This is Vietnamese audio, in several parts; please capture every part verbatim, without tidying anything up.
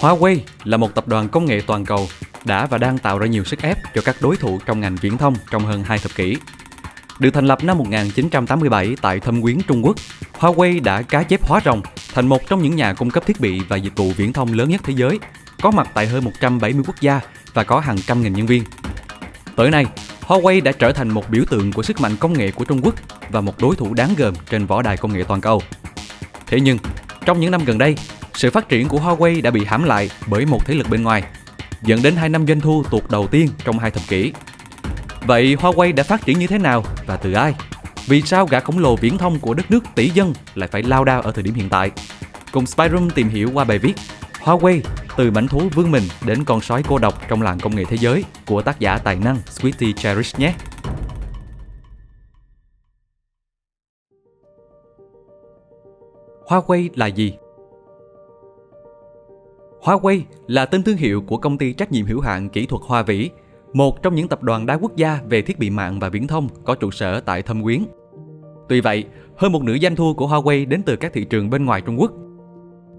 Huawei là một tập đoàn công nghệ toàn cầu đã và đang tạo ra nhiều sức ép cho các đối thủ trong ngành viễn thông trong hơn hai thập kỷ. Được thành lập năm một nghìn chín trăm tám mươi bảy tại Thâm Quyến, Trung Quốc, Huawei đã cá chép hóa rồng thành một trong những nhà cung cấp thiết bị và dịch vụ viễn thông lớn nhất thế giới, có mặt tại hơn một trăm bảy mươi quốc gia và có hàng trăm nghìn nhân viên. Tới nay, Huawei đã trở thành một biểu tượng của sức mạnh công nghệ của Trung Quốc và một đối thủ đáng gờm trên võ đài công nghệ toàn cầu. Thế nhưng, trong những năm gần đây, sự phát triển của Huawei đã bị hãm lại bởi một thế lực bên ngoài, dẫn đến hai năm doanh thu tuột đầu tiên trong hai thập kỷ. Vậy Huawei đã phát triển như thế nào và từ ai? Vì sao gã khổng lồ viễn thông của đất nước tỷ dân lại phải lao đao ở thời điểm hiện tại? Cùng Spiderum tìm hiểu qua bài viết Huawei từ mãnh thú vươn mình đến con sói cô độc trong làng công nghệ thế giới của tác giả tài năng Sweetie Cherish nhé! Huawei là gì? Huawei là tên thương hiệu của công ty trách nhiệm hữu hạn kỹ thuật Hoa Vĩ, một trong những tập đoàn đa quốc gia về thiết bị mạng và viễn thông có trụ sở tại Thâm Quyến. Tuy vậy, hơn một nửa doanh thu của Huawei đến từ các thị trường bên ngoài Trung Quốc.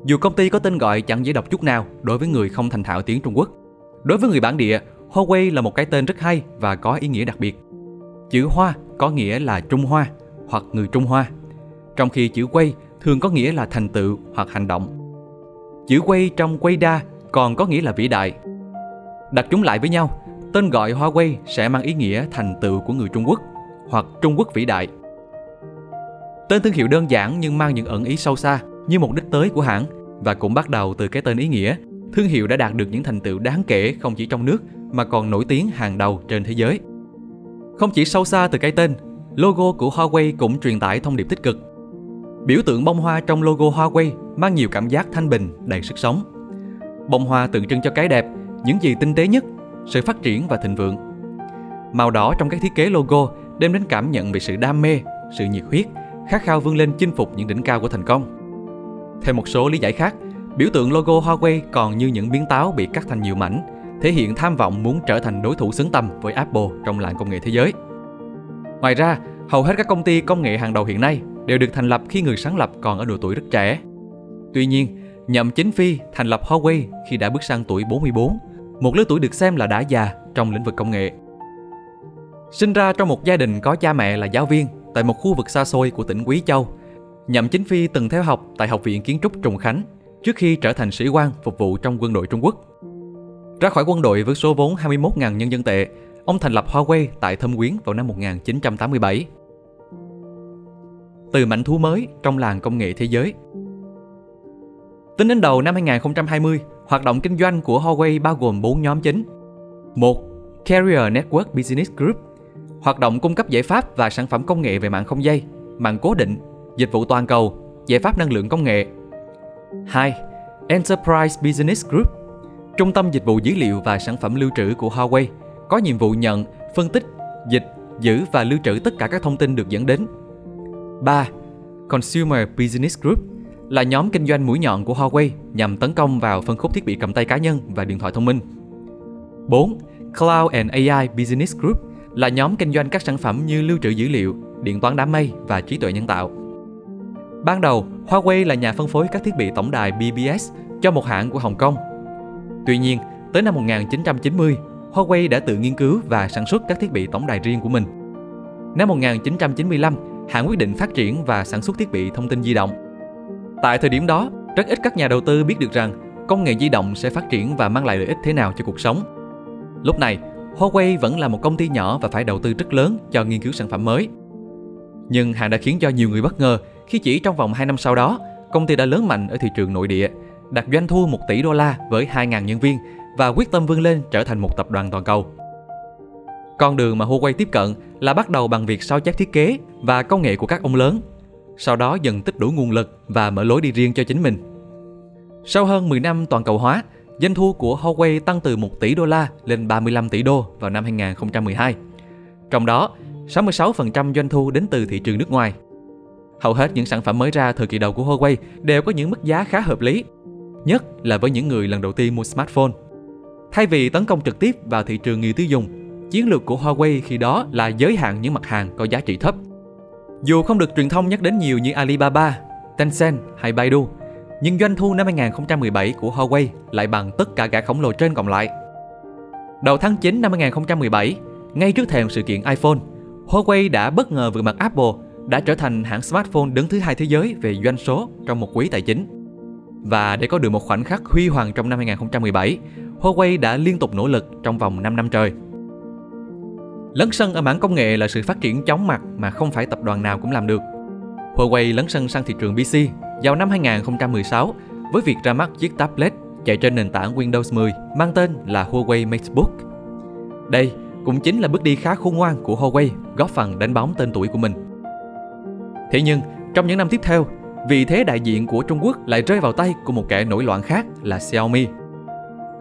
Dù công ty có tên gọi chẳng dễ đọc chút nào đối với người không thành thạo tiếng Trung Quốc, đối với người bản địa, Huawei là một cái tên rất hay và có ý nghĩa đặc biệt. Chữ Hoa có nghĩa là Trung Hoa hoặc người Trung Hoa, trong khi chữ Wei thường có nghĩa là thành tựu hoặc hành động. Chữ Wei trong Weida còn có nghĩa là vĩ đại. Đặt chúng lại với nhau, tên gọi Huawei sẽ mang ý nghĩa thành tựu của người Trung Quốc hoặc Trung Quốc vĩ đại. Tên thương hiệu đơn giản nhưng mang những ẩn ý sâu xa như mục đích tới của hãng, và cũng bắt đầu từ cái tên ý nghĩa, thương hiệu đã đạt được những thành tựu đáng kể không chỉ trong nước mà còn nổi tiếng hàng đầu trên thế giới. Không chỉ sâu xa từ cái tên, logo của Huawei cũng truyền tải thông điệp tích cực. Biểu tượng bông hoa trong logo Huawei mang nhiều cảm giác thanh bình, đầy sức sống. Bông hoa tượng trưng cho cái đẹp, những gì tinh tế nhất, sự phát triển và thịnh vượng. Màu đỏ trong các thiết kế logo đem đến cảm nhận về sự đam mê, sự nhiệt huyết, khát khao vươn lên chinh phục những đỉnh cao của thành công. Theo một số lý giải khác, biểu tượng logo Huawei còn như những miếng táo bị cắt thành nhiều mảnh, thể hiện tham vọng muốn trở thành đối thủ xứng tầm với Apple trong làng công nghệ thế giới. Ngoài ra, hầu hết các công ty công nghệ hàng đầu hiện nay đều được thành lập khi người sáng lập còn ở độ tuổi rất trẻ. Tuy nhiên, Nhậm Chính Phi thành lập Huawei khi đã bước sang tuổi bốn mươi bốn, một lứa tuổi được xem là đã già trong lĩnh vực công nghệ. Sinh ra trong một gia đình có cha mẹ là giáo viên tại một khu vực xa xôi của tỉnh Quý Châu, Nhậm Chính Phi từng theo học tại Học viện Kiến trúc Trùng Khánh trước khi trở thành sĩ quan phục vụ trong quân đội Trung Quốc. Ra khỏi quân đội với số vốn hai mươi mốt nghìn nhân dân tệ, ông thành lập Huawei tại Thâm Quyến vào năm một nghìn chín trăm tám mươi bảy. Từ mãnh thú mới trong làng công nghệ thế giới. Tính đến đầu năm hai nghìn không trăm hai mươi, hoạt động kinh doanh của Huawei bao gồm bốn nhóm chính. một. Carrier Network Business Group, hoạt động cung cấp giải pháp và sản phẩm công nghệ về mạng không dây, mạng cố định, dịch vụ toàn cầu, giải pháp năng lượng công nghệ. hai. Enterprise Business Group, trung tâm dịch vụ dữ liệu và sản phẩm lưu trữ của Huawei, có nhiệm vụ nhận, phân tích, dịch, giữ và lưu trữ tất cả các thông tin được dẫn đến. ba. Consumer Business Group là nhóm kinh doanh mũi nhọn của Huawei nhằm tấn công vào phân khúc thiết bị cầm tay cá nhân và điện thoại thông minh. bốn. Cloud and a i Business Group là nhóm kinh doanh các sản phẩm như lưu trữ dữ liệu, điện toán đám mây và trí tuệ nhân tạo. Ban đầu, Huawei là nhà phân phối các thiết bị tổng đài bê bê ét cho một hãng của Hồng Kông. Tuy nhiên, tới năm một nghìn chín trăm chín mươi, Huawei đã tự nghiên cứu và sản xuất các thiết bị tổng đài riêng của mình. Năm một nghìn chín trăm chín mươi lăm, hãng quyết định phát triển và sản xuất thiết bị thông tin di động. Tại thời điểm đó, rất ít các nhà đầu tư biết được rằng công nghệ di động sẽ phát triển và mang lại lợi ích thế nào cho cuộc sống. Lúc này, Huawei vẫn là một công ty nhỏ và phải đầu tư rất lớn cho nghiên cứu sản phẩm mới. Nhưng hãng đã khiến cho nhiều người bất ngờ khi chỉ trong vòng hai năm sau đó, công ty đã lớn mạnh ở thị trường nội địa, đạt doanh thu một tỷ đô la với hai nghìn nhân viên và quyết tâm vươn lên trở thành một tập đoàn toàn cầu. Con đường mà Huawei tiếp cận là bắt đầu bằng việc sao chép thiết kế và công nghệ của các ông lớn, sau đó dần tích đủ nguồn lực và mở lối đi riêng cho chính mình. Sau hơn mười năm toàn cầu hóa, doanh thu của Huawei tăng từ một tỷ đô la lên ba mươi lăm tỷ đô vào năm hai nghìn không trăm mười hai. Trong đó, sáu mươi sáu phần trăm doanh thu đến từ thị trường nước ngoài. Hầu hết những sản phẩm mới ra thời kỳ đầu của Huawei đều có những mức giá khá hợp lý, nhất là với những người lần đầu tiên mua smartphone. Thay vì tấn công trực tiếp vào thị trường người tiêu dùng, chiến lược của Huawei khi đó là giới hạn những mặt hàng có giá trị thấp. Dù không được truyền thông nhắc đến nhiều như Alibaba, Tencent hay Baidu, nhưng doanh thu năm hai không một bảy của Huawei lại bằng tất cả gã khổng lồ trên cộng lại. Đầu tháng chín năm hai không một bảy, ngay trước thềm sự kiện iPhone, Huawei đã bất ngờ vượt mặt Apple, đã trở thành hãng smartphone đứng thứ hai thế giới về doanh số trong một quý tài chính. Và để có được một khoảnh khắc huy hoàng trong năm hai không một bảy, Huawei đã liên tục nỗ lực trong vòng năm năm trời. Lấn sân ở mảng công nghệ là sự phát triển chóng mặt mà không phải tập đoàn nào cũng làm được. Huawei lấn sân sang thị trường pê xê vào năm hai không một sáu với việc ra mắt chiếc tablet chạy trên nền tảng Windows mười mang tên là Huawei MateBook. Đây cũng chính là bước đi khá khôn ngoan của Huawei góp phần đánh bóng tên tuổi của mình. Thế nhưng, trong những năm tiếp theo, vị thế đại diện của Trung Quốc lại rơi vào tay của một kẻ nổi loạn khác là Xiaomi.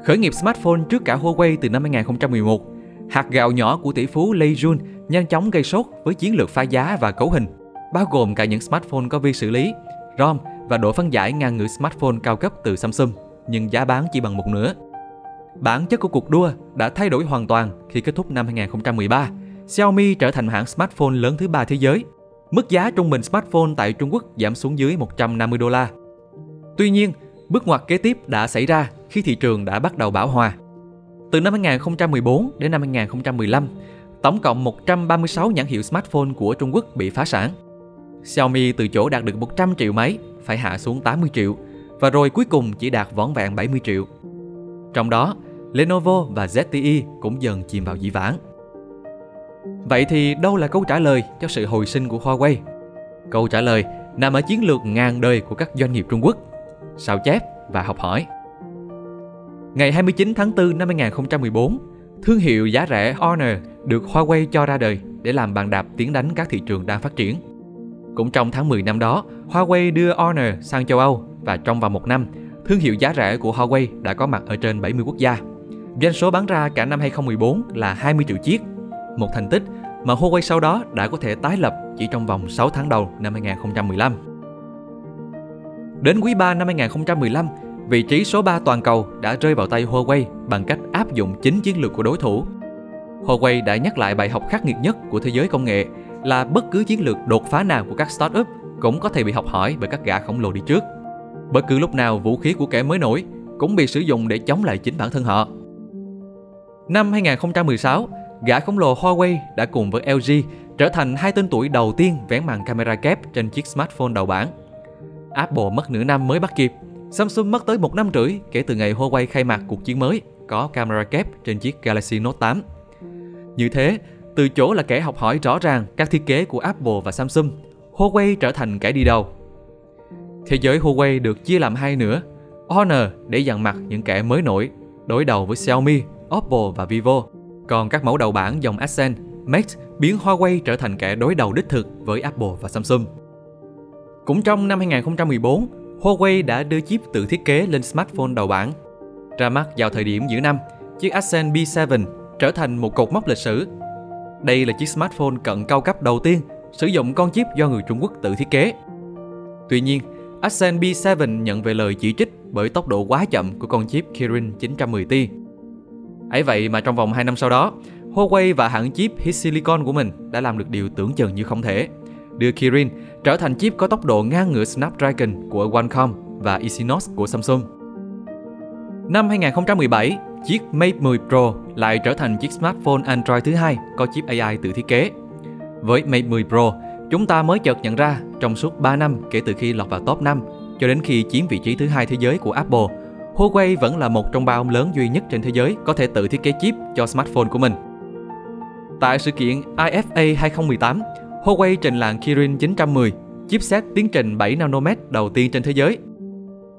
Khởi nghiệp smartphone trước cả Huawei từ năm hai không một một, hạt gạo nhỏ của tỷ phú Lei Jun nhanh chóng gây sốt với chiến lược phá giá và cấu hình, bao gồm cả những smartphone có vi xử lý, ROM và độ phân giải ngang ngửa smartphone cao cấp từ Samsung, nhưng giá bán chỉ bằng một nửa. Bản chất của cuộc đua đã thay đổi hoàn toàn khi kết thúc năm hai không một ba, Xiaomi trở thành hãng smartphone lớn thứ ba thế giới. Mức giá trung bình smartphone tại Trung Quốc giảm xuống dưới một trăm năm mươi đô la. Tuy nhiên, bước ngoặt kế tiếp đã xảy ra khi thị trường đã bắt đầu bão hòa. Từ năm hai không một bốn đến năm hai không một lăm, tổng cộng một trăm ba mươi sáu nhãn hiệu smartphone của Trung Quốc bị phá sản. Xiaomi từ chỗ đạt được một trăm triệu máy phải hạ xuống tám mươi triệu, và rồi cuối cùng chỉ đạt vỏn vẹn bảy mươi triệu. Trong đó, Lenovo và Z T E cũng dần chìm vào dĩ vãng. Vậy thì đâu là câu trả lời cho sự hồi sinh của Huawei? Câu trả lời nằm ở chiến lược ngàn đời của các doanh nghiệp Trung Quốc: sao chép và học hỏi. Ngày hai mươi chín tháng tư năm hai không một bốn, thương hiệu giá rẻ Honor được Huawei cho ra đời để làm bàn đạp tiến đánh các thị trường đang phát triển. Cũng trong tháng mười năm đó, Huawei đưa Honor sang châu Âu và trong vòng một năm, thương hiệu giá rẻ của Huawei đã có mặt ở trên bảy mươi quốc gia. Doanh số bán ra cả năm hai không một bốn là hai mươi triệu chiếc, một thành tích mà Huawei sau đó đã có thể tái lập chỉ trong vòng sáu tháng đầu năm hai không một lăm. Đến quý ba năm hai không một lăm, vị trí số ba toàn cầu đã rơi vào tay Huawei bằng cách áp dụng chính chiến lược của đối thủ. Huawei đã nhắc lại bài học khắc nghiệt nhất của thế giới công nghệ là bất cứ chiến lược đột phá nào của các startup cũng có thể bị học hỏi bởi các gã khổng lồ đi trước. Bất cứ lúc nào vũ khí của kẻ mới nổi cũng bị sử dụng để chống lại chính bản thân họ. Năm hai không một sáu, gã khổng lồ Huawei đã cùng với L G trở thành hai tên tuổi đầu tiên vén màn camera kép trên chiếc smartphone đầu bảng. Apple mất nửa năm mới bắt kịp, Samsung mất tới một năm rưỡi kể từ ngày Huawei khai mạc cuộc chiến mới có camera kép trên chiếc Galaxy Note tám. Như thế, từ chỗ là kẻ học hỏi rõ ràng các thiết kế của Apple và Samsung, Huawei trở thành kẻ đi đầu. Thế giới Huawei được chia làm hai nửa, Honor để dằn mặt những kẻ mới nổi, đối đầu với Xiaomi, Oppo và Vivo. Còn các mẫu đầu bảng dòng Ascend, Mate biến Huawei trở thành kẻ đối đầu đích thực với Apple và Samsung. Cũng trong năm hai không một bốn, Huawei đã đưa chip tự thiết kế lên smartphone đầu bảng. Ra mắt vào thời điểm giữa năm, chiếc Ascend B bảy trở thành một cột mốc lịch sử. Đây là chiếc smartphone cận cao cấp đầu tiên sử dụng con chip do người Trung Quốc tự thiết kế. Tuy nhiên, Ascend B bảy nhận về lời chỉ trích bởi tốc độ quá chậm của con chip Kirin chín trăm mười ti. Ấy vậy mà trong vòng hai năm sau đó, Huawei và hãng chip HiSilicon của mình đã làm được điều tưởng chừng như không thể, đưa Kirin trở thành chip có tốc độ ngang ngửa Snapdragon của Qualcomm và Exynos của Samsung. Năm hai không một bảy, chiếc Mate mười Pro lại trở thành chiếc smartphone Android thứ hai có chip a i tự thiết kế. Với Mate mười Pro, chúng ta mới chợt nhận ra trong suốt ba năm kể từ khi lọt vào top năm cho đến khi chiếm vị trí thứ hai thế giới của Apple, Huawei vẫn là một trong ba ông lớn duy nhất trên thế giới có thể tự thiết kế chip cho smartphone của mình. Tại sự kiện I F A hai không một tám, Huawei trình làng Kirin chín trăm mười, chipset tiến trình bảy nanomet đầu tiên trên thế giới.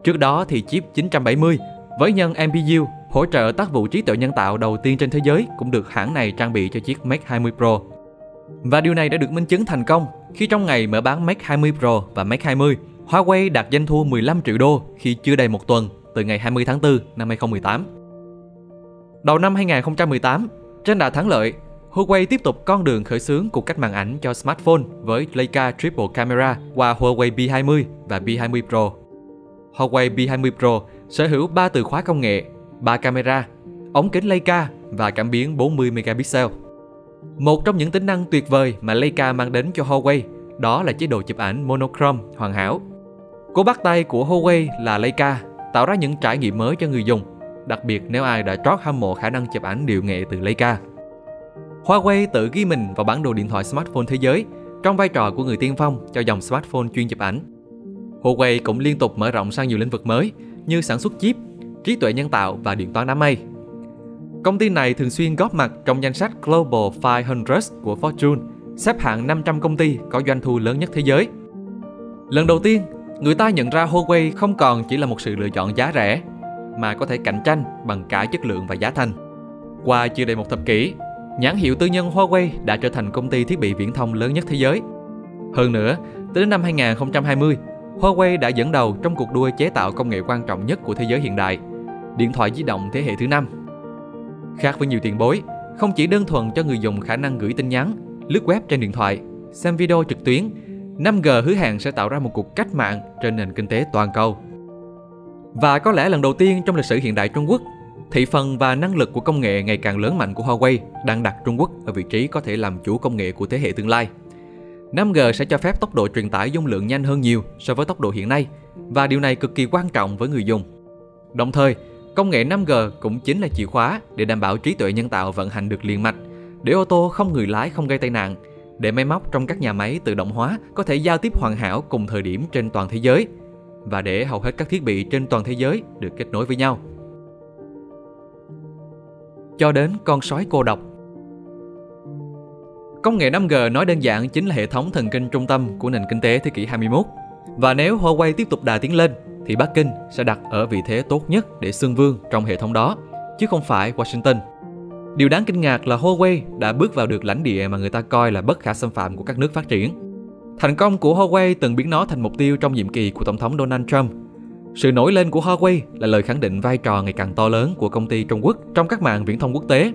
Trước đó thì chip chín trăm bảy mươi với nhân M P U hỗ trợ tác vụ trí tuệ nhân tạo đầu tiên trên thế giới cũng được hãng này trang bị cho chiếc Mate hai mươi Pro. Và điều này đã được minh chứng thành công khi trong ngày mở bán Mate hai mươi Pro và Mate hai mươi, Huawei đạt doanh thu mười lăm triệu đô khi chưa đầy một tuần. Từ ngày hai mươi tháng tư năm hai không một tám. Đầu năm hai không một tám, trên đà thắng lợi, Huawei tiếp tục con đường khởi xướng cuộc cách mạng ảnh cho smartphone với Leica Triple Camera qua Huawei B hai mươi và B hai mươi Pro. Huawei B hai mươi Pro sở hữu ba từ khóa công nghệ, ba camera, ống kính Leica và cảm biến bốn mươi megapixel. Một trong những tính năng tuyệt vời mà Leica mang đến cho Huawei đó là chế độ chụp ảnh monochrome hoàn hảo. Cố bắt tay của Huawei là Leica, tạo ra những trải nghiệm mới cho người dùng, đặc biệt nếu ai đã trót hâm mộ khả năng chụp ảnh điệu nghệ từ Leica. Huawei tự ghi mình vào bản đồ điện thoại smartphone thế giới trong vai trò của người tiên phong cho dòng smartphone chuyên chụp ảnh. Huawei cũng liên tục mở rộng sang nhiều lĩnh vực mới như sản xuất chip, trí tuệ nhân tạo và điện toán đám mây. Công ty này thường xuyên góp mặt trong danh sách Global năm trăm của Fortune, xếp hạng năm trăm công ty có doanh thu lớn nhất thế giới. Lần đầu tiên, người ta nhận ra Huawei không còn chỉ là một sự lựa chọn giá rẻ, mà có thể cạnh tranh bằng cả chất lượng và giá thành. Qua chưa đầy một thập kỷ, nhãn hiệu tư nhân Huawei đã trở thành công ty thiết bị viễn thông lớn nhất thế giới. Hơn nữa, tới năm hai nghìn không trăm hai mươi, Huawei đã dẫn đầu trong cuộc đua chế tạo công nghệ quan trọng nhất của thế giới hiện đại, điện thoại di động thế hệ thứ năm. Khác với nhiều tiền bối, không chỉ đơn thuần cho người dùng khả năng gửi tin nhắn, lướt web trên điện thoại, xem video trực tuyến, năm G hứa hẹn sẽ tạo ra một cuộc cách mạng trên nền kinh tế toàn cầu. Và có lẽ lần đầu tiên trong lịch sử hiện đại Trung Quốc, thị phần và năng lực của công nghệ ngày càng lớn mạnh của Huawei đang đặt Trung Quốc ở vị trí có thể làm chủ công nghệ của thế hệ tương lai. năm G sẽ cho phép tốc độ truyền tải dung lượng nhanh hơn nhiều so với tốc độ hiện nay, và điều này cực kỳ quan trọng với người dùng. Đồng thời, công nghệ năm G cũng chính là chìa khóa để đảm bảo trí tuệ nhân tạo vận hành được liền mạch, để ô tô không người lái không gây tai nạn, để máy móc trong các nhà máy tự động hóa có thể giao tiếp hoàn hảo cùng thời điểm trên toàn thế giới, và để hầu hết các thiết bị trên toàn thế giới được kết nối với nhau. Cho đến con sói cô độc. Công nghệ năm G nói đơn giản chính là hệ thống thần kinh trung tâm của nền kinh tế thế kỷ hai mươi mốt. Và nếu Huawei tiếp tục đà tiến lên, thì Bắc Kinh sẽ đặt ở vị thế tốt nhất để xưng vương trong hệ thống đó, chứ không phải Washington. Điều đáng kinh ngạc là Huawei đã bước vào được lãnh địa mà người ta coi là bất khả xâm phạm của các nước phát triển. Thành công của Huawei từng biến nó thành mục tiêu trong nhiệm kỳ của Tổng thống Donald Trump. Sự nổi lên của Huawei là lời khẳng định vai trò ngày càng to lớn của công ty Trung Quốc trong các mạng viễn thông quốc tế.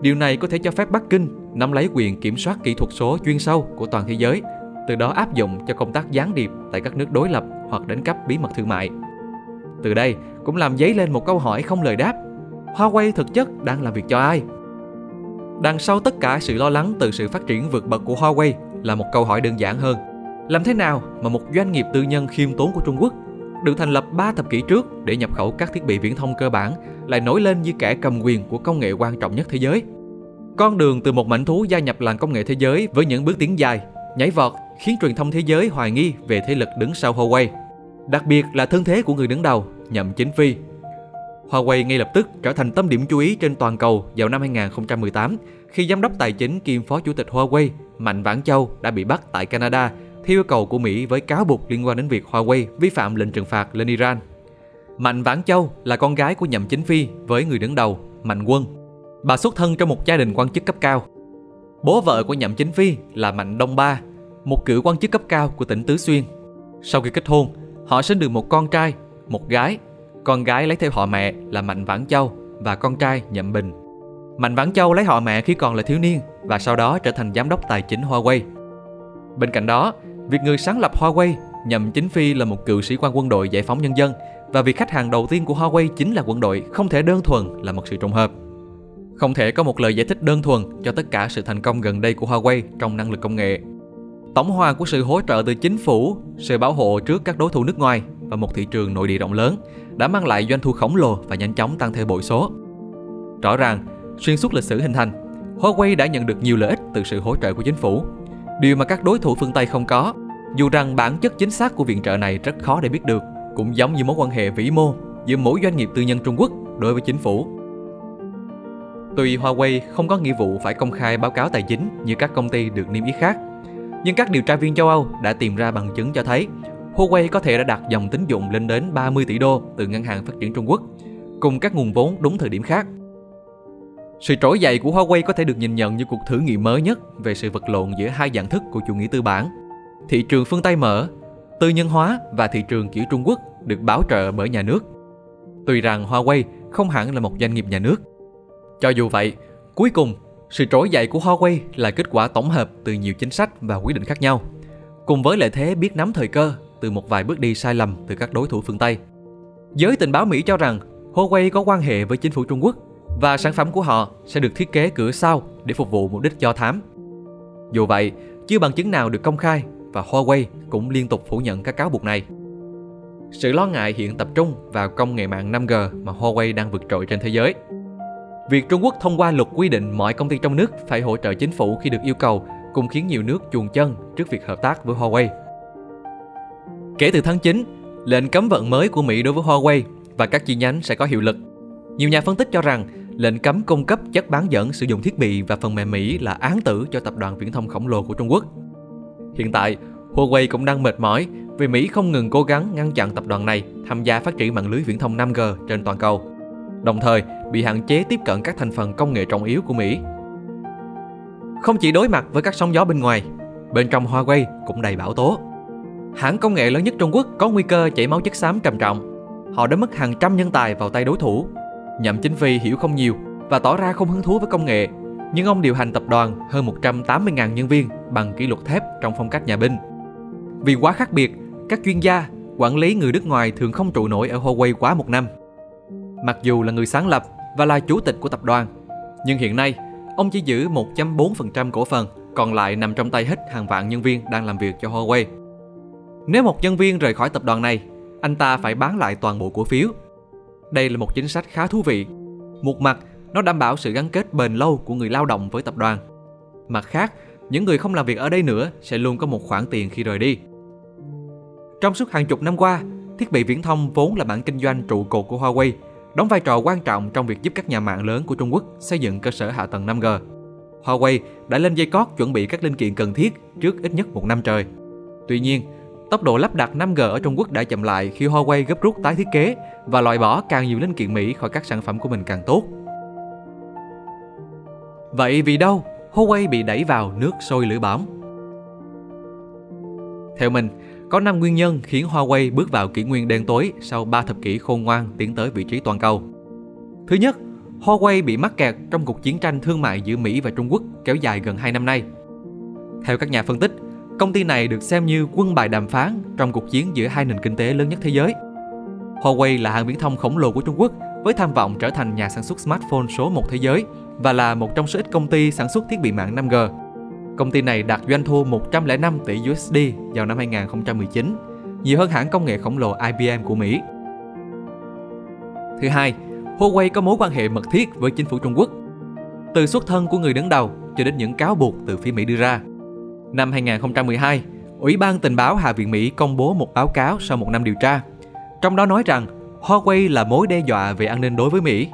Điều này có thể cho phép Bắc Kinh nắm lấy quyền kiểm soát kỹ thuật số chuyên sâu của toàn thế giới, từ đó áp dụng cho công tác gián điệp tại các nước đối lập hoặc đánh cắp bí mật thương mại. Từ đây cũng làm dấy lên một câu hỏi không lời đáp: Huawei thực chất đang làm việc cho ai? Đằng sau tất cả sự lo lắng từ sự phát triển vượt bậc của Huawei là một câu hỏi đơn giản hơn: làm thế nào mà một doanh nghiệp tư nhân khiêm tốn của Trung Quốc, được thành lập ba thập kỷ trước để nhập khẩu các thiết bị viễn thông cơ bản, lại nổi lên như kẻ cầm quyền của công nghệ quan trọng nhất thế giới? Con đường từ một mảnh thú gia nhập làng công nghệ thế giới với những bước tiến dài, nhảy vọt khiến truyền thông thế giới hoài nghi về thế lực đứng sau Huawei, đặc biệt là thân thế của người đứng đầu, Nhậm Chính Phi. Huawei ngay lập tức trở thành tâm điểm chú ý trên toàn cầu vào năm hai nghìn không trăm mười tám, khi giám đốc tài chính kiêm phó chủ tịch Huawei Mạnh Vãn Châu đã bị bắt tại Canada theo yêu cầu của Mỹ với cáo buộc liên quan đến việc Huawei vi phạm lệnh trừng phạt lên Iran. Mạnh Vãn Châu là con gái của Nhậm Chính Phi với người đứng đầu, Mạnh Quân. Bà xuất thân trong một gia đình quan chức cấp cao. Bố vợ của Nhậm Chính Phi là Mạnh Đông Ba, một cựu quan chức cấp cao của tỉnh Tứ Xuyên. Sau khi kết hôn, họ sinh được một con trai, một gái. Con gái lấy theo họ mẹ là Mạnh Vãn Châu và con trai Nhậm Bình. Mạnh Vãn Châu lấy họ mẹ khi còn là thiếu niên và sau đó trở thành giám đốc tài chính Huawei. Bên cạnh đó, việc người sáng lập Huawei, Nhậm Chính Phi, là một cựu sĩ quan quân đội giải phóng nhân dân, và việc khách hàng đầu tiên của Huawei chính là quân đội không thể đơn thuần là một sự trùng hợp. Không thể có một lời giải thích đơn thuần cho tất cả sự thành công gần đây của Huawei trong năng lực công nghệ. Tổng hòa của sự hỗ trợ từ chính phủ, sự bảo hộ trước các đối thủ nước ngoài và một thị trường nội địa rộng lớn đã mang lại doanh thu khổng lồ và nhanh chóng tăng theo bội số. Rõ ràng, xuyên suốt lịch sử hình thành, Huawei đã nhận được nhiều lợi ích từ sự hỗ trợ của chính phủ, điều mà các đối thủ phương Tây không có, dù rằng bản chất chính xác của viện trợ này rất khó để biết được, cũng giống như mối quan hệ vĩ mô giữa mỗi doanh nghiệp tư nhân Trung Quốc đối với chính phủ. Tuy Huawei không có nghĩa vụ phải công khai báo cáo tài chính như các công ty được niêm yết khác, nhưng các điều tra viên châu Âu đã tìm ra bằng chứng cho thấy Huawei có thể đã đặt dòng tín dụng lên đến ba mươi tỷ đô từ Ngân hàng Phát triển Trung Quốc, cùng các nguồn vốn đúng thời điểm khác. Sự trỗi dậy của Huawei có thể được nhìn nhận như cuộc thử nghiệm mới nhất về sự vật lộn giữa hai dạng thức của chủ nghĩa tư bản: thị trường phương Tây mở, tư nhân hóa, và thị trường kiểu Trung Quốc được bảo trợ bởi nhà nước. Tuy rằng Huawei không hẳn là một doanh nghiệp nhà nước. Cho dù vậy, cuối cùng, sự trỗi dậy của Huawei là kết quả tổng hợp từ nhiều chính sách và quyết định khác nhau, cùng với lợi thế biết nắm thời cơ từ một vài bước đi sai lầm từ các đối thủ phương Tây. Giới tình báo Mỹ cho rằng Huawei có quan hệ với chính phủ Trung Quốc và sản phẩm của họ sẽ được thiết kế cửa sau để phục vụ mục đích do thám. Dù vậy, chưa bằng chứng nào được công khai và Huawei cũng liên tục phủ nhận các cáo buộc này. Sự lo ngại hiện tập trung vào công nghệ mạng năm G mà Huawei đang vượt trội trên thế giới. Việc Trung Quốc thông qua luật quy định mọi công ty trong nước phải hỗ trợ chính phủ khi được yêu cầu cũng khiến nhiều nước chuồn chân trước việc hợp tác với Huawei. Kể từ tháng chín, lệnh cấm vận mới của Mỹ đối với Huawei và các chi nhánh sẽ có hiệu lực. Nhiều nhà phân tích cho rằng lệnh cấm cung cấp chất bán dẫn sử dụng thiết bị và phần mềm Mỹ là án tử cho tập đoàn viễn thông khổng lồ của Trung Quốc. Hiện tại, Huawei cũng đang mệt mỏi vì Mỹ không ngừng cố gắng ngăn chặn tập đoàn này tham gia phát triển mạng lưới viễn thông năm G trên toàn cầu, đồng thời bị hạn chế tiếp cận các thành phần công nghệ trọng yếu của Mỹ. Không chỉ đối mặt với các sóng gió bên ngoài, bên trong Huawei cũng đầy bão tố. Hãng công nghệ lớn nhất Trung Quốc có nguy cơ chảy máu chất xám trầm trọng. Họ đã mất hàng trăm nhân tài vào tay đối thủ. Nhậm Chính Phi hiểu không nhiều và tỏ ra không hứng thú với công nghệ, nhưng ông điều hành tập đoàn hơn một trăm tám mươi nghìn nhân viên bằng kỷ luật thép trong phong cách nhà binh. Vì quá khác biệt, các chuyên gia, quản lý người nước ngoài thường không trụ nổi ở Huawei quá một năm. Mặc dù là người sáng lập và là chủ tịch của tập đoàn, nhưng hiện nay, ông chỉ giữ một phẩy bốn phần trăm cổ phần, còn lại nằm trong tay hết hàng vạn nhân viên đang làm việc cho Huawei. Nếu một nhân viên rời khỏi tập đoàn này, anh ta phải bán lại toàn bộ cổ phiếu. Đây là một chính sách khá thú vị. Một mặt, nó đảm bảo sự gắn kết bền lâu của người lao động với tập đoàn. Mặt khác, những người không làm việc ở đây nữa sẽ luôn có một khoản tiền khi rời đi. Trong suốt hàng chục năm qua, thiết bị viễn thông vốn là mảng kinh doanh trụ cột của Huawei, đóng vai trò quan trọng trong việc giúp các nhà mạng lớn của Trung Quốc xây dựng cơ sở hạ tầng năm G. Huawei đã lên dây cót chuẩn bị các linh kiện cần thiết trước ít nhất một năm trời. Tuy nhiên, tốc độ lắp đặt năm G ở Trung Quốc đã chậm lại khi Huawei gấp rút tái thiết kế và loại bỏ càng nhiều linh kiện Mỹ khỏi các sản phẩm của mình càng tốt. Vậy vì đâu Huawei bị đẩy vào nước sôi lửa bỏng? Theo mình, có năm nguyên nhân khiến Huawei bước vào kỷ nguyên đen tối sau ba thập kỷ khôn ngoan tiến tới vị trí toàn cầu. Thứ nhất, Huawei bị mắc kẹt trong cuộc chiến tranh thương mại giữa Mỹ và Trung Quốc kéo dài gần hai năm nay. Theo các nhà phân tích, công ty này được xem như quân bài đàm phán trong cuộc chiến giữa hai nền kinh tế lớn nhất thế giới. Huawei là hãng viễn thông khổng lồ của Trung Quốc với tham vọng trở thành nhà sản xuất smartphone số một thế giới và là một trong số ít công ty sản xuất thiết bị mạng năm G. Công ty này đạt doanh thu một trăm lẻ năm tỷ đô la vào năm hai nghìn không trăm mười chín, nhiều hơn hãng công nghệ khổng lồ I B M của Mỹ. Thứ hai, Huawei có mối quan hệ mật thiết với chính phủ Trung Quốc, từ xuất thân của người đứng đầu cho đến những cáo buộc từ phía Mỹ đưa ra. Năm hai nghìn không trăm mười hai, Ủy ban Tình báo Hạ viện Mỹ công bố một báo cáo sau một năm điều tra, trong đó nói rằng Huawei là mối đe dọa về an ninh đối với Mỹ.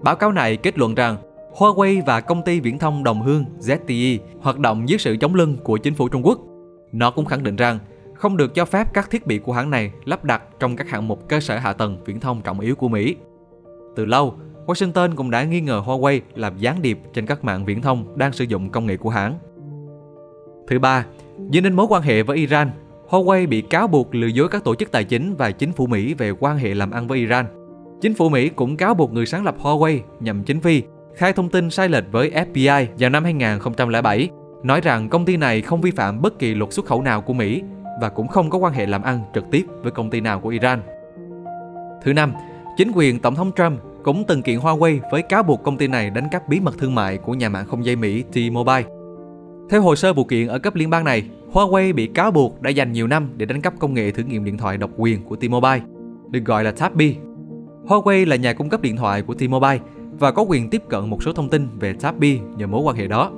Báo cáo này kết luận rằng Huawei và công ty viễn thông đồng hương Z T E hoạt động dưới sự chống lưng của chính phủ Trung Quốc. Nó cũng khẳng định rằng không được cho phép các thiết bị của hãng này lắp đặt trong các hạng mục cơ sở hạ tầng viễn thông trọng yếu của Mỹ. Từ lâu, Washington cũng đã nghi ngờ Huawei làm gián điệp trên các mạng viễn thông đang sử dụng công nghệ của hãng. Thứ ba, dựa trên mối quan hệ với Iran, Huawei bị cáo buộc lừa dối các tổ chức tài chính và chính phủ Mỹ về quan hệ làm ăn với Iran. Chính phủ Mỹ cũng cáo buộc người sáng lập Huawei, Nhậm Chính Phi, khai thông tin sai lệch với F B I vào năm hai nghìn không trăm lẻ bảy, nói rằng công ty này không vi phạm bất kỳ luật xuất khẩu nào của Mỹ và cũng không có quan hệ làm ăn trực tiếp với công ty nào của Iran. Thứ năm, chính quyền Tổng thống Trump cũng từng kiện Huawei với cáo buộc công ty này đánh cắp bí mật thương mại của nhà mạng không dây Mỹ T-Mobile. Theo hồ sơ vụ kiện ở cấp liên bang này, Huawei bị cáo buộc đã dành nhiều năm để đánh cắp công nghệ thử nghiệm điện thoại độc quyền của T-Mobile, được gọi là tap B. Huawei là nhà cung cấp điện thoại của T-Mobile và có quyền tiếp cận một số thông tin về tap B nhờ mối quan hệ đó.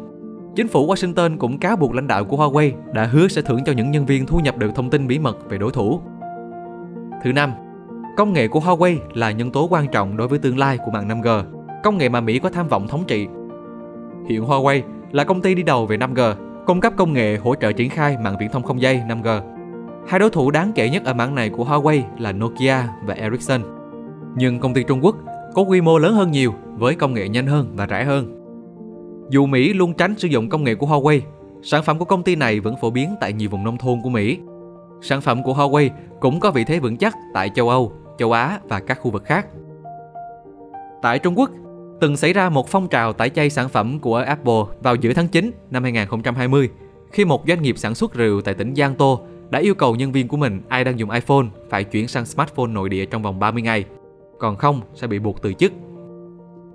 Chính phủ Washington cũng cáo buộc lãnh đạo của Huawei đã hứa sẽ thưởng cho những nhân viên thu nhập được thông tin bí mật về đối thủ. Thứ năm, công nghệ của Huawei là nhân tố quan trọng đối với tương lai của mạng năm G, công nghệ mà Mỹ có tham vọng thống trị. Hiện Huawei là công ty đi đầu về năm G, cung cấp công nghệ hỗ trợ triển khai mạng viễn thông không dây năm G. Hai đối thủ đáng kể nhất ở mảng này của Huawei là Nokia và Ericsson. Nhưng công ty Trung Quốc có quy mô lớn hơn nhiều với công nghệ nhanh hơn và rẻ hơn. Dù Mỹ luôn tránh sử dụng công nghệ của Huawei, sản phẩm của công ty này vẫn phổ biến tại nhiều vùng nông thôn của Mỹ. Sản phẩm của Huawei cũng có vị thế vững chắc tại châu Âu, châu Á và các khu vực khác. Tại Trung Quốc, từng xảy ra một phong trào tẩy chay sản phẩm của Apple vào giữa tháng chín năm hai nghìn không trăm hai mươi, khi một doanh nghiệp sản xuất rượu tại tỉnh Giang Tô đã yêu cầu nhân viên của mình ai đang dùng iPhone phải chuyển sang smartphone nội địa trong vòng ba mươi ngày, còn không sẽ bị buộc từ chức.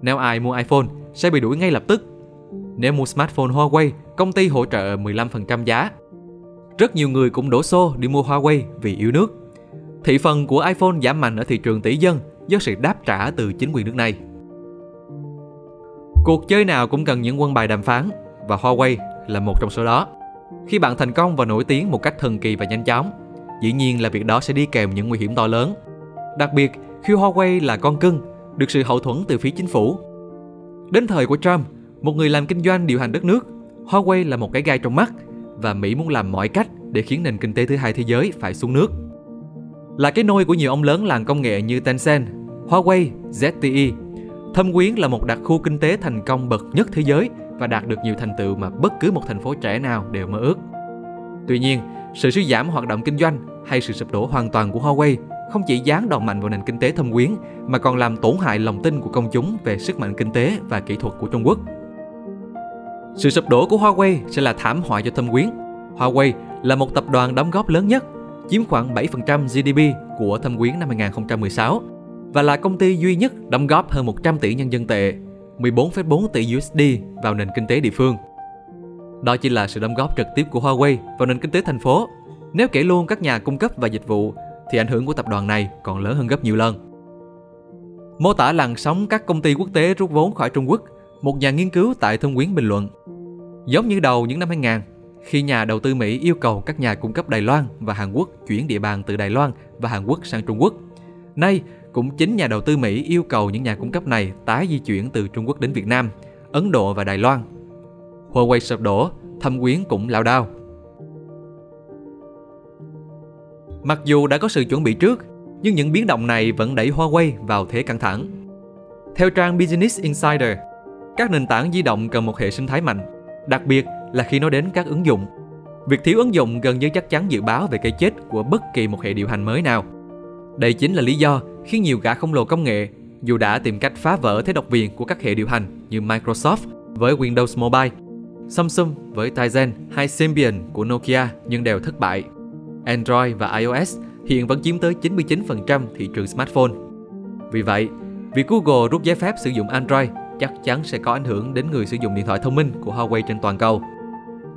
Nếu ai mua iPhone sẽ bị đuổi ngay lập tức. Nếu mua smartphone Huawei, công ty hỗ trợ mười lăm phần trăm giá. Rất nhiều người cũng đổ xô đi mua Huawei vì yêu nước. Thị phần của iPhone giảm mạnh ở thị trường tỷ dân do sự đáp trả từ chính quyền nước này. Cuộc chơi nào cũng cần những quân bài đàm phán, và Huawei là một trong số đó. Khi bạn thành công và nổi tiếng một cách thần kỳ và nhanh chóng, dĩ nhiên là việc đó sẽ đi kèm những nguy hiểm to lớn. Đặc biệt khi Huawei là con cưng, được sự hậu thuẫn từ phía chính phủ. Đến thời của Trump, một người làm kinh doanh điều hành đất nước, Huawei là một cái gai trong mắt, và Mỹ muốn làm mọi cách để khiến nền kinh tế thứ hai thế giới phải xuống nước. Là cái nôi của nhiều ông lớn làng công nghệ như Tencent, Huawei, Z T E, Thâm Quyến là một đặc khu kinh tế thành công bậc nhất thế giới và đạt được nhiều thành tựu mà bất cứ một thành phố trẻ nào đều mơ ước. Tuy nhiên, sự suy giảm hoạt động kinh doanh hay sự sụp đổ hoàn toàn của Huawei không chỉ giáng đòn mạnh vào nền kinh tế Thâm Quyến mà còn làm tổn hại lòng tin của công chúng về sức mạnh kinh tế và kỹ thuật của Trung Quốc. Sự sụp đổ của Huawei sẽ là thảm họa cho Thâm Quyến. Huawei là một tập đoàn đóng góp lớn nhất, chiếm khoảng bảy phần trăm G D P của Thâm Quyến năm hai nghìn không trăm mười sáu và là công ty duy nhất đóng góp hơn một trăm tỷ nhân dân tệ, mười bốn phẩy bốn tỷ u ét đê vào nền kinh tế địa phương. Đó chỉ là sự đóng góp trực tiếp của Huawei vào nền kinh tế thành phố. Nếu kể luôn các nhà cung cấp và dịch vụ, thì ảnh hưởng của tập đoàn này còn lớn hơn gấp nhiều lần. Mô tả làn sóng các công ty quốc tế rút vốn khỏi Trung Quốc, một nhà nghiên cứu tại Thâm Quyến bình luận: giống như đầu những năm hai nghìn, khi nhà đầu tư Mỹ yêu cầu các nhà cung cấp Đài Loan và Hàn Quốc chuyển địa bàn từ Đài Loan và Hàn Quốc sang Trung Quốc, nay cũng chính nhà đầu tư Mỹ yêu cầu những nhà cung cấp này tái di chuyển từ Trung Quốc đến Việt Nam, Ấn Độ và Đài Loan. Huawei sụp đổ, Thâm Quyến cũng lao đao. Mặc dù đã có sự chuẩn bị trước, nhưng những biến động này vẫn đẩy Huawei vào thế căng thẳng. Theo trang Business Insider, các nền tảng di động cần một hệ sinh thái mạnh, đặc biệt là khi nói đến các ứng dụng. Việc thiếu ứng dụng gần như chắc chắn dự báo về cái chết của bất kỳ một hệ điều hành mới nào. Đây chính là lý do khiến nhiều gã khổng lồ công nghệ, dù đã tìm cách phá vỡ thế độc quyền của các hệ điều hành như Microsoft với Windows Mobile, Samsung với Tizen hay Symbian của Nokia, nhưng đều thất bại. Android và iOS hiện vẫn chiếm tới chín mươi chín phần trăm thị trường smartphone. Vì vậy, việc Google rút giấy phép sử dụng Android chắc chắn sẽ có ảnh hưởng đến người sử dụng điện thoại thông minh của Huawei trên toàn cầu.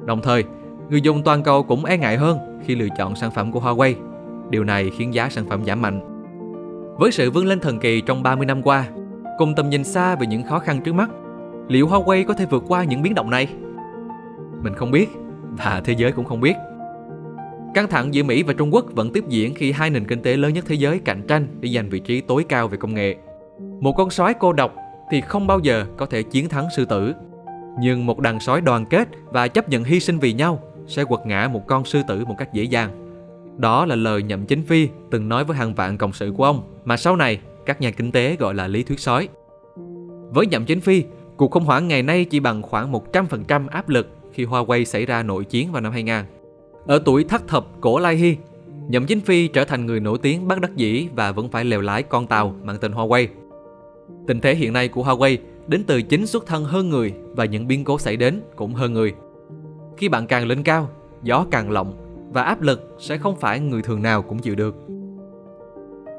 Đồng thời, người dùng toàn cầu cũng e ngại hơn khi lựa chọn sản phẩm của Huawei. Điều này khiến giá sản phẩm giảm mạnh. Với sự vươn lên thần kỳ trong ba mươi năm qua, cùng tầm nhìn xa về những khó khăn trước mắt, liệu Huawei có thể vượt qua những biến động này? Mình không biết, và thế giới cũng không biết. Căng thẳng giữa Mỹ và Trung Quốc vẫn tiếp diễn khi hai nền kinh tế lớn nhất thế giới cạnh tranh để giành vị trí tối cao về công nghệ. Một con sói cô độc thì không bao giờ có thể chiến thắng sư tử. Nhưng một đàn sói đoàn kết và chấp nhận hy sinh vì nhau sẽ quật ngã một con sư tử một cách dễ dàng. Đó là lời Nhậm Chính Phi từng nói với hàng vạn cộng sự của ông, mà sau này các nhà kinh tế gọi là lý thuyết sói. Với Nhậm Chính Phi, cuộc khủng hoảng ngày nay chỉ bằng khoảng một trăm phần trăm áp lực khi Huawei xảy ra nội chiến vào năm hai nghìn. Ở tuổi thất thập cổ lai hy, Nhậm Chính Phi trở thành người nổi tiếng bất đắc dĩ và vẫn phải lèo lái con tàu mang tên Huawei. Tình thế hiện nay của Huawei đến từ chính xuất thân hơn người, và những biến cố xảy đến cũng hơn người. Khi bạn càng lên cao, gió càng lộng, và áp lực sẽ không phải người thường nào cũng chịu được.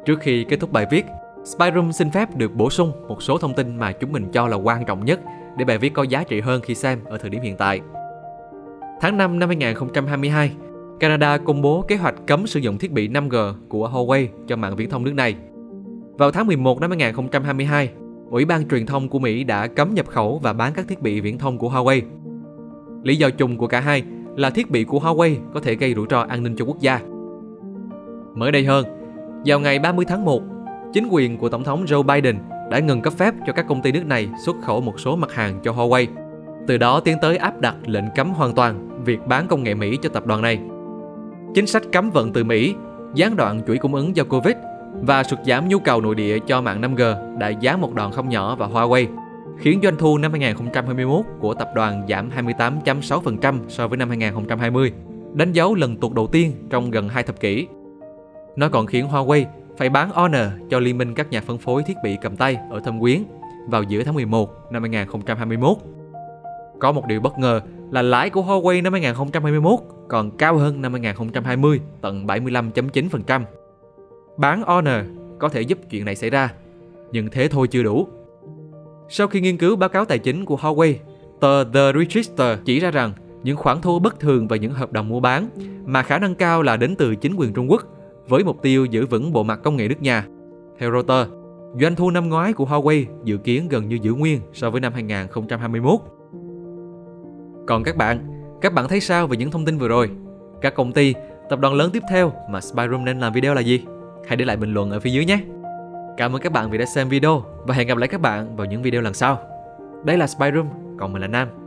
Trước khi kết thúc bài viết, Spiderum xin phép được bổ sung một số thông tin mà chúng mình cho là quan trọng nhất để bài viết có giá trị hơn khi xem ở thời điểm hiện tại. Tháng năm năm hai nghìn không trăm hai mươi hai, Canada công bố kế hoạch cấm sử dụng thiết bị năm G của Huawei cho mạng viễn thông nước này. Vào tháng mười một năm hai nghìn không trăm hai mươi hai, Ủy ban Truyền thông của Mỹ đã cấm nhập khẩu và bán các thiết bị viễn thông của Huawei. Lý do chung của cả hai là thiết bị của Huawei có thể gây rủi ro an ninh cho quốc gia. Mới đây hơn, vào ngày ba mươi tháng một, chính quyền của Tổng thống Joe Biden đã ngừng cấp phép cho các công ty nước này xuất khẩu một số mặt hàng cho Huawei, từ đó tiến tới áp đặt lệnh cấm hoàn toàn việc bán công nghệ Mỹ cho tập đoàn này. Chính sách cấm vận từ Mỹ, gián đoạn chuỗi cung ứng do Covid và sụt giảm nhu cầu nội địa cho mạng năm G đã giáng một đòn không nhỏ vào Huawei, khiến doanh thu năm hai nghìn không trăm hai mươi mốt của tập đoàn giảm hai mươi tám phẩy sáu phần trăm so với năm hai nghìn không trăm hai mươi, đánh dấu lần tụt đầu tiên trong gần hai thập kỷ. Nó còn khiến Huawei phải bán Honor cho liên minh các nhà phân phối thiết bị cầm tay ở Thâm Quyến vào giữa tháng mười một năm hai nghìn không trăm hai mươi mốt. Có một điều bất ngờ là lãi của Huawei năm hai nghìn không trăm hai mươi mốt còn cao hơn năm hai nghìn không trăm hai mươi tận bảy mươi lăm phẩy chín phần trăm. Bán Honor có thể giúp chuyện này xảy ra, nhưng thế thôi chưa đủ. Sau khi nghiên cứu báo cáo tài chính của Huawei, tờ The Register chỉ ra rằng những khoản thu bất thường và những hợp đồng mua bán mà khả năng cao là đến từ chính quyền Trung Quốc với mục tiêu giữ vững bộ mặt công nghệ nước nhà. Theo Reuters, doanh thu năm ngoái của Huawei dự kiến gần như giữ nguyên so với năm hai nghìn không trăm hai mươi mốt. Còn các bạn, các bạn thấy sao về những thông tin vừa rồi? Các công ty, tập đoàn lớn tiếp theo mà Spiderum nên làm video là gì? Hãy để lại bình luận ở phía dưới nhé! Cảm ơn các bạn vì đã xem video và hẹn gặp lại các bạn vào những video lần sau. Đây là Spiderum, còn mình là Nam.